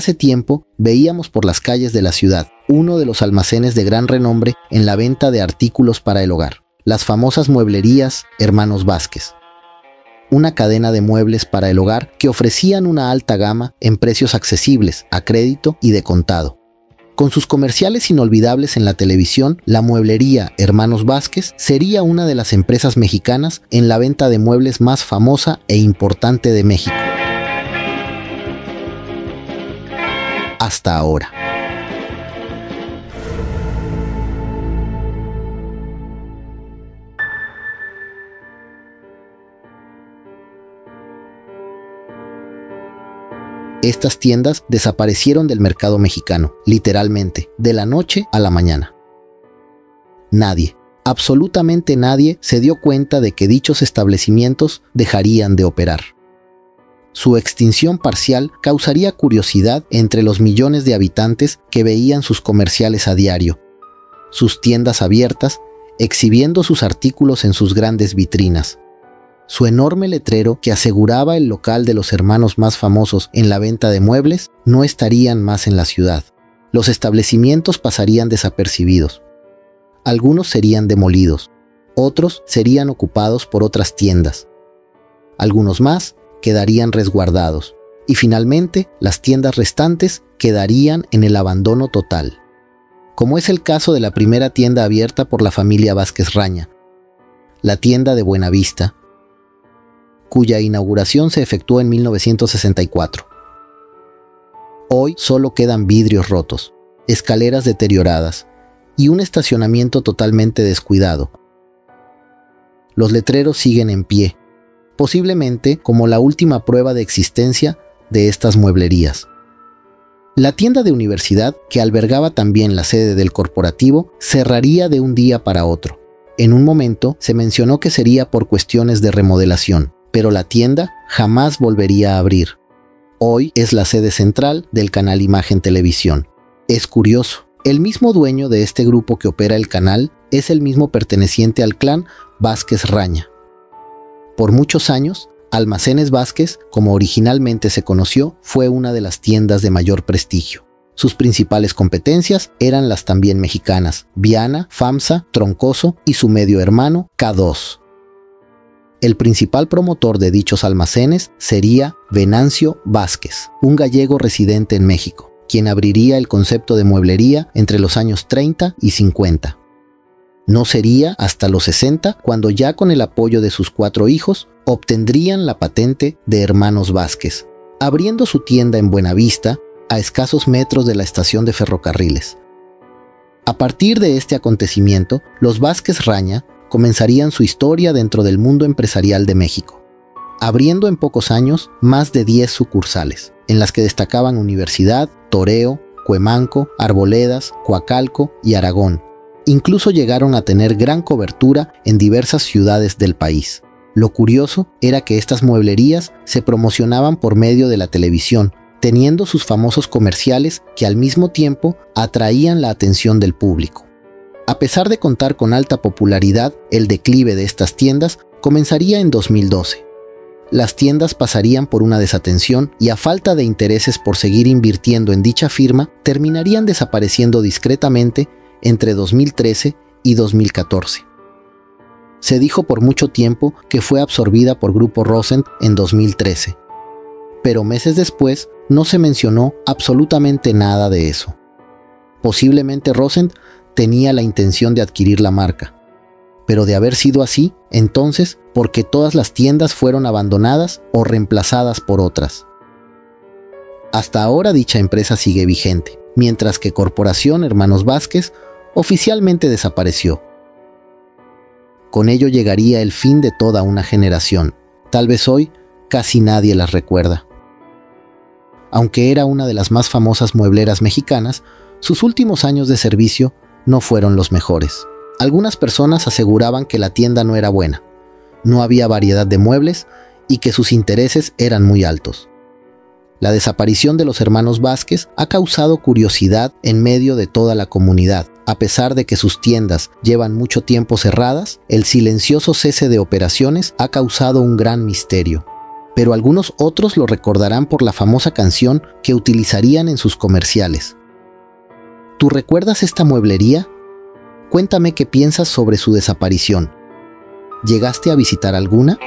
Hace tiempo veíamos por las calles de la ciudad uno de los almacenes de gran renombre en la venta de artículos para el hogar, las famosas mueblerías Hermanos Vázquez. Una cadena de muebles para el hogar que ofrecían una alta gama en precios accesibles, a crédito y de contado. Con sus comerciales inolvidables en la televisión, la mueblería Hermanos Vázquez sería una de las empresas mexicanas en la venta de muebles más famosa e importante de México. Hasta ahora. Estas tiendas desaparecieron del mercado mexicano, literalmente, de la noche a la mañana. Nadie, absolutamente nadie, se dio cuenta de que dichos establecimientos dejarían de operar. Su extinción parcial causaría curiosidad entre los millones de habitantes que veían sus comerciales a diario, sus tiendas abiertas, exhibiendo sus artículos en sus grandes vitrinas. Su enorme letrero que aseguraba el local de los hermanos más famosos en la venta de muebles no estarían más en la ciudad. Los establecimientos pasarían desapercibidos. Algunos serían demolidos, otros serían ocupados por otras tiendas. Algunos más quedarían resguardados y finalmente las tiendas restantes quedarían en el abandono total. Como es el caso de la primera tienda abierta por la familia Vázquez Raña, la tienda de Buenavista, cuya inauguración se efectuó en 1964. Hoy solo quedan vidrios rotos, escaleras deterioradas y un estacionamiento totalmente descuidado. Los letreros siguen en pie, posiblemente como la última prueba de existencia de estas mueblerías. La tienda de universidad, que albergaba también la sede del corporativo, cerraría de un día para otro. En un momento se mencionó que sería por cuestiones de remodelación, pero la tienda jamás volvería a abrir. Hoy es la sede central del canal Imagen Televisión. Es curioso, el mismo dueño de este grupo que opera el canal es el mismo perteneciente al clan Vázquez Raña. Por muchos años, Almacenes Vázquez, como originalmente se conoció, fue una de las tiendas de mayor prestigio. Sus principales competencias eran las también mexicanas, Viana, Famsa, Troncoso y su medio hermano, K2. El principal promotor de dichos almacenes sería Venancio Vázquez, un gallego residente en México, quien abriría el concepto de mueblería entre los años 30 y 50. No sería hasta los 60 cuando ya con el apoyo de sus 4 hijos obtendrían la patente de Hermanos Vázquez, abriendo su tienda en Buenavista, a escasos metros de la estación de ferrocarriles. A partir de este acontecimiento, los Vázquez Raña comenzarían su historia dentro del mundo empresarial de México, abriendo en pocos años más de 10 sucursales, en las que destacaban Universidad, Toreo, Cuemanco, Arboledas, Coacalco y Aragón. Incluso llegaron a tener gran cobertura en diversas ciudades del país. Lo curioso era que estas mueblerías se promocionaban por medio de la televisión, teniendo sus famosos comerciales que al mismo tiempo atraían la atención del público. A pesar de contar con alta popularidad, el declive de estas tiendas comenzaría en 2012. Las tiendas pasarían por una desatención y a falta de intereses por seguir invirtiendo en dicha firma, terminarían desapareciendo discretamente entre 2013 y 2014. Se dijo por mucho tiempo que fue absorbida por Grupo Rosent en 2013, pero meses después no se mencionó absolutamente nada de eso. Posiblemente Rosent tenía la intención de adquirir la marca, pero de haber sido así, entonces, ¿por qué todas las tiendas fueron abandonadas o reemplazadas por otras? Hasta ahora dicha empresa sigue vigente, mientras que Corporación Hermanos Vázquez oficialmente desapareció. Con ello llegaría el fin de toda una generación. Tal vez hoy casi nadie las recuerda. Aunque era una de las más famosas muebleras mexicanas, sus últimos años de servicio no fueron los mejores. Algunas personas aseguraban que la tienda no era buena, no había variedad de muebles y que sus intereses eran muy altos. La desaparición de los hermanos Vázquez ha causado curiosidad en medio de toda la comunidad. A pesar de que sus tiendas llevan mucho tiempo cerradas, el silencioso cese de operaciones ha causado un gran misterio. pero algunos otros lo recordarán por la famosa canción que utilizarían en sus comerciales. ¿Tú recuerdas esta mueblería? Cuéntame qué piensas sobre su desaparición. ¿Llegaste a visitar alguna?